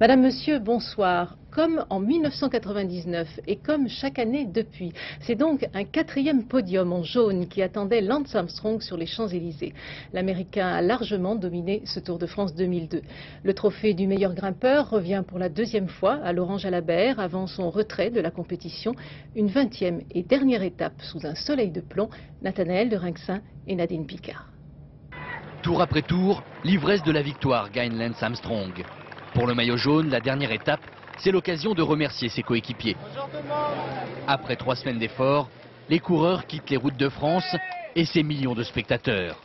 Madame, Monsieur, bonsoir. Comme en 1999 et comme chaque année depuis, c'est donc un quatrième podium en jaune qui attendait Lance Armstrong sur les Champs-Élysées. L'Américain a largement dominé ce Tour de France 2002. Le trophée du meilleur grimpeur revient pour la deuxième fois à Laurent Jalabert avant son retrait de la compétition. Une 20e et dernière étape sous un soleil de plomb, Nathanaël de Rincquesen et Nadine Picard. Tour après tour, l'ivresse de la victoire gagne Lance Armstrong. Pour le maillot jaune, la dernière étape, c'est l'occasion de remercier ses coéquipiers. Après 3 semaines d'efforts, les coureurs quittent les routes de France et ses millions de spectateurs.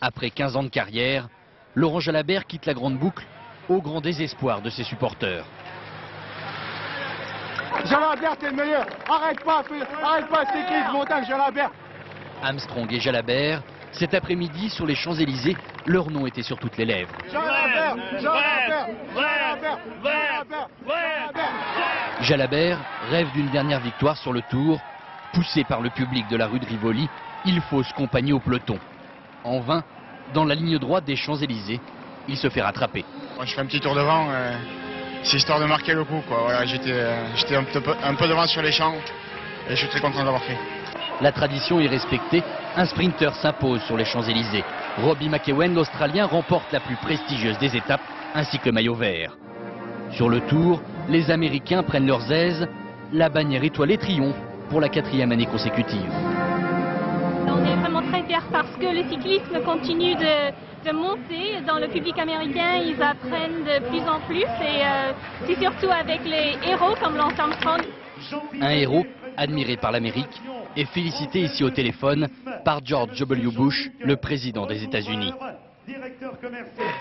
Après 15 ans de carrière, Laurent Jalabert quitte la grande boucle au grand désespoir de ses supporters. Jalabert, t'es le meilleur. Arrête pas, c'est qui ce montage, Jalabert? Armstrong et Jalabert, cet après-midi sur les Champs-Élysées, leur nom était sur toutes les lèvres. Jalabert rêve d'une dernière victoire sur le Tour. Poussé par le public de la rue de Rivoli, il faut se compagner au peloton. En vain, dans la ligne droite des Champs-Élysées, il se fait rattraper. Moi, je fais un petit tour devant, c'est histoire de marquer le coup, quoi. Voilà, j'étais un peu devant sur les champs et je suis très content d'avoir fait. La tradition est respectée, un sprinter s'impose sur les Champs-Élysées. Robbie McEwen, l'Australien, remporte la plus prestigieuse des étapes, ainsi que le maillot vert. Sur le Tour, les Américains prennent leurs aises. La bannière étoilée triomphe pour la 4e année consécutive. On est vraiment très fiers parce que le cyclisme continue de monter. Dans le public américain, ils apprennent de plus en plus. Et c'est surtout avec les héros comme Lance Armstrong. Un héros admiré par l'Amérique et félicité ici au téléphone par George W. Bush, le président des États-Unis.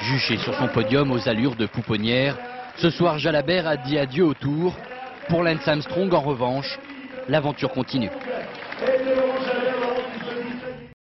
Juché sur son podium aux allures de pouponnière, ce soir Jalabert a dit adieu au Tour. Pour Lance Armstrong, en revanche, l'aventure continue.